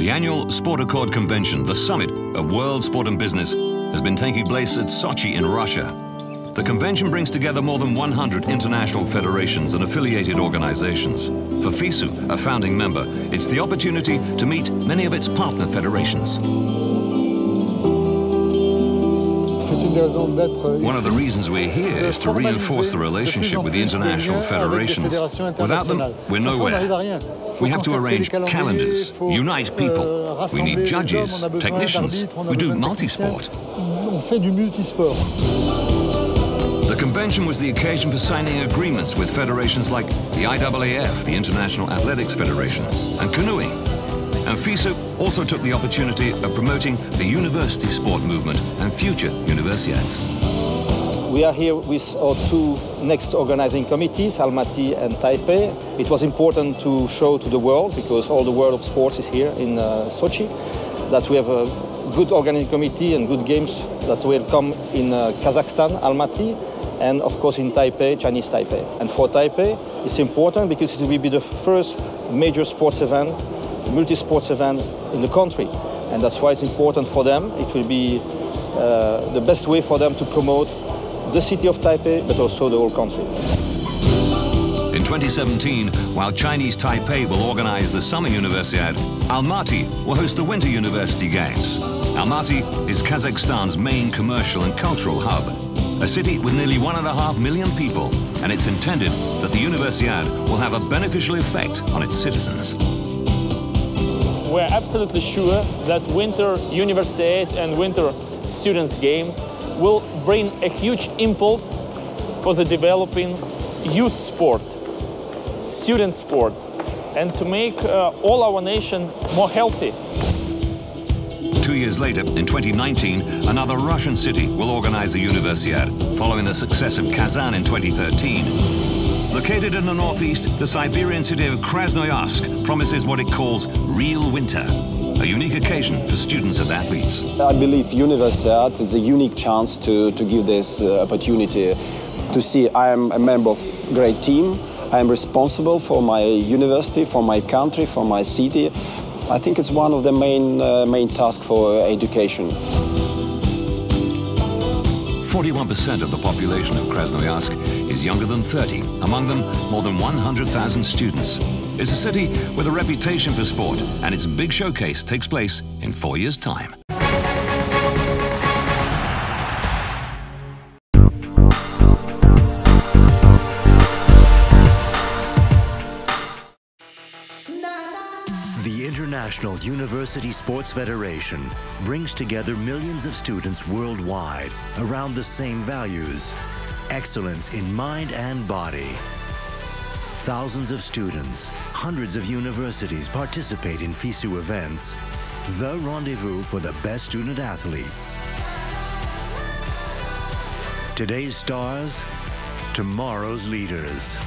The annual SportAccord convention, the summit of world sport and business, has been taking place at Sochi in Russia. The convention brings together more than 100 international federations and affiliated organizations. For FISU, a founding member, it's the opportunity to meet many of its partner federations. One of the reasons we're here is to reinforce the relationship with the international federations. Without them, we're nowhere. We have to arrange calendars, unite people. We need judges, technicians. We do multi-sport. The convention was the occasion for signing agreements with federations like the IAAF, the International Athletics Federation, and canoeing. And FISU also took the opportunity of promoting the university sport movement and future Universiades. We are here with our two next organizing committees, Almaty and Taipei. It was important to show to the world, because all the world of sports is here in Sochi, that we have a good organizing committee and good games that will come in Kazakhstan, Almaty, and of course in Taipei, Chinese Taipei. And for Taipei, it's important because it will be the first major sports event, multi-sports event in the country, and that's why it's important for them. It will be the best way for them to promote the city of Taipei, but also the whole country. In 2017, while Chinese Taipei will organize the Summer Universiade, Almaty will host the Winter University Games. Almaty is Kazakhstan's main commercial and cultural hub, a city with nearly 1.5 million people, and it's intended that the Universiade will have a beneficial effect on its citizens. We're absolutely sure that Winter Universiade and Winter Students Games will bring a huge impulse for the developing youth sport, student sport, and to make all our nation more healthy. 2 years later, in 2019, another Russian city will organize a Universiade, following the success of Kazan in 2013. Located in the northeast, the Siberian city of Krasnoyarsk promises what it calls real winter, a unique occasion for students and athletes. I believe Universiade is a unique chance to give this opportunity to see I am a member of a great team, I am responsible for my university, for my country, for my city. I think it's one of the main tasks for education. 41% of the population of Krasnoyarsk is younger than 30. Among them, more than 100,000 students. It's a city with a reputation for sport, and its big showcase takes place in 4 years' time. The International University Sports Federation brings together millions of students worldwide around the same values: excellence in mind and body. Thousands of students, hundreds of universities participate in FISU events, the rendezvous for the best student athletes. Today's stars, tomorrow's leaders.